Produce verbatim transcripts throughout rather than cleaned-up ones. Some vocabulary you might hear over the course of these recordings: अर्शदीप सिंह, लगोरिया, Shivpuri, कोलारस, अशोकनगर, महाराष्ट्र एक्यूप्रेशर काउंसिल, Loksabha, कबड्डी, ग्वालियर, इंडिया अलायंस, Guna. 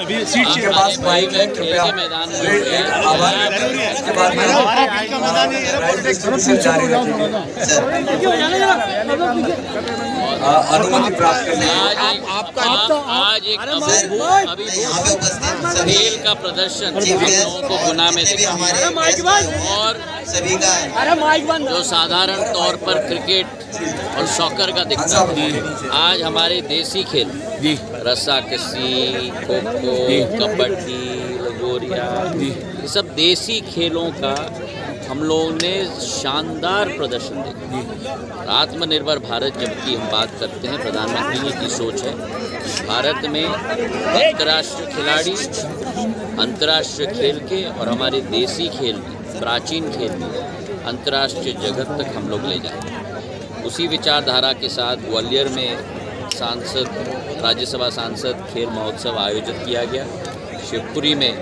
अनुमति प्राप्त करने आज एक खेल का प्रदर्शन लोगों को गुना में दिखा और सभी का जो साधारण तौर पर क्रिकेट और सॉकर का दिखता है, आज हमारे देसी खेल रस्साकसी, खो खो, कबड्डी, लगोरिया, ये सब देसी खेलों का हम लोगों ने शानदार प्रदर्शन देखा। आत्मनिर्भर भारत जबकि हम बात करते हैं, प्रधानमंत्री जी की सोच है भारत में अंतर्राष्ट्रीय खिलाड़ी अंतर्राष्ट्रीय खेल के और हमारे देसी खेल में, प्राचीन खेल में अंतर्राष्ट्रीय जगत तक हम लोग ले जाएं। उसी विचारधारा के साथ ग्वालियर में सांसद राज्यसभा सांसद खेल महोत्सव आयोजित किया गया, शिवपुरी में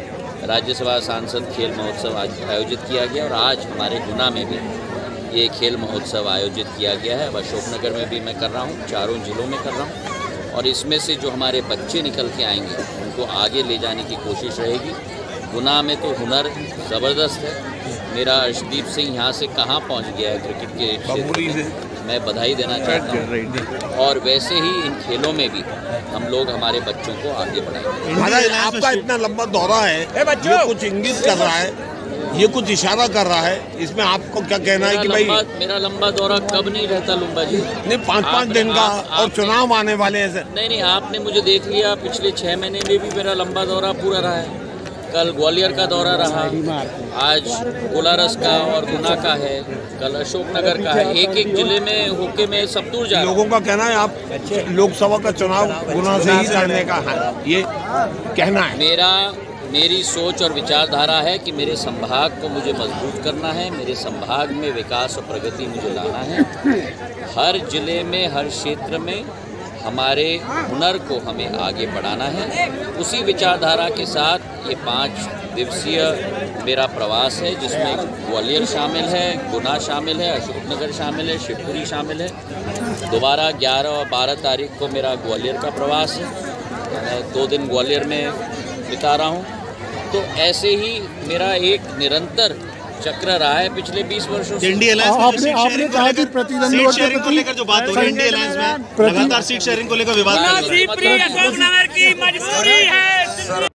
राज्यसभा सांसद खेल महोत्सव आयोजित किया गया और आज हमारे गुना में भी ये खेल महोत्सव आयोजित किया गया है। अशोकनगर में भी मैं कर रहा हूँ, चारों जिलों में कर रहा हूँ और इसमें से जो हमारे बच्चे निकल के आएंगे उनको आगे ले जाने की कोशिश रहेगी। गुना में तो हुनर ज़बरदस्त है, मेरा अर्शदीप सिंह यहाँ से कहाँ पहुँच गया है क्रिकेट के क्षेत्र में, मैं बधाई देना चाहता हूँ और वैसे ही इन खेलों में भी हम लोग हमारे बच्चों को आगे बढ़ाएंगे। आपका इतना लंबा दौरा है, बच्चों कुछ इंगित कर रहा है, ये कुछ इशारा कर रहा है, इसमें आपको क्या कहना है कि भाई मेरा लंबा दौरा कब नहीं रहता लंबा जी? नहीं, पाँच पाँच दिन का और चुनाव आने वाले हैं। नहीं नहीं, आपने मुझे देख लिया, पिछले छः महीने में भी मेरा लंबा दौरा पूरा रहा है। कल ग्वालियर का दौरा रहा, आज कोलारस का और गुना का है, कल अशोकनगर का है, एक एक जिले में होके में सब दूर जा। लोगों का कहना है आप लोकसभा का चुनाव गुना से ही लड़ने का है, ये कहना है। मेरा मेरी सोच और विचारधारा है कि मेरे संभाग को मुझे मजबूत करना है, मेरे संभाग में विकास और प्रगति मुझे लाना है। हर जिले में, हर क्षेत्र में हमारे हुनर को हमें आगे बढ़ाना है। उसी विचारधारा के साथ ये पाँच दिवसीय मेरा प्रवास है जिसमें ग्वालियर शामिल है, गुना शामिल है, अशोकनगर शामिल है, शिवपुरी शामिल है। दोबारा ग्यारह और बारह तारीख को मेरा ग्वालियर का प्रवास है, मैं दो दिन ग्वालियर में बिता रहा हूँ। तो ऐसे ही मेरा एक निरंतर चक्र रहा है पिछले बीस वर्षों से। इंडिया अलायंस में आपने कहा कि सीट शेयरिंग को लेकर जो बात हो रही है, इंडिया अलायंस में लगातार सीट शेयरिंग को लेकर विवाद है।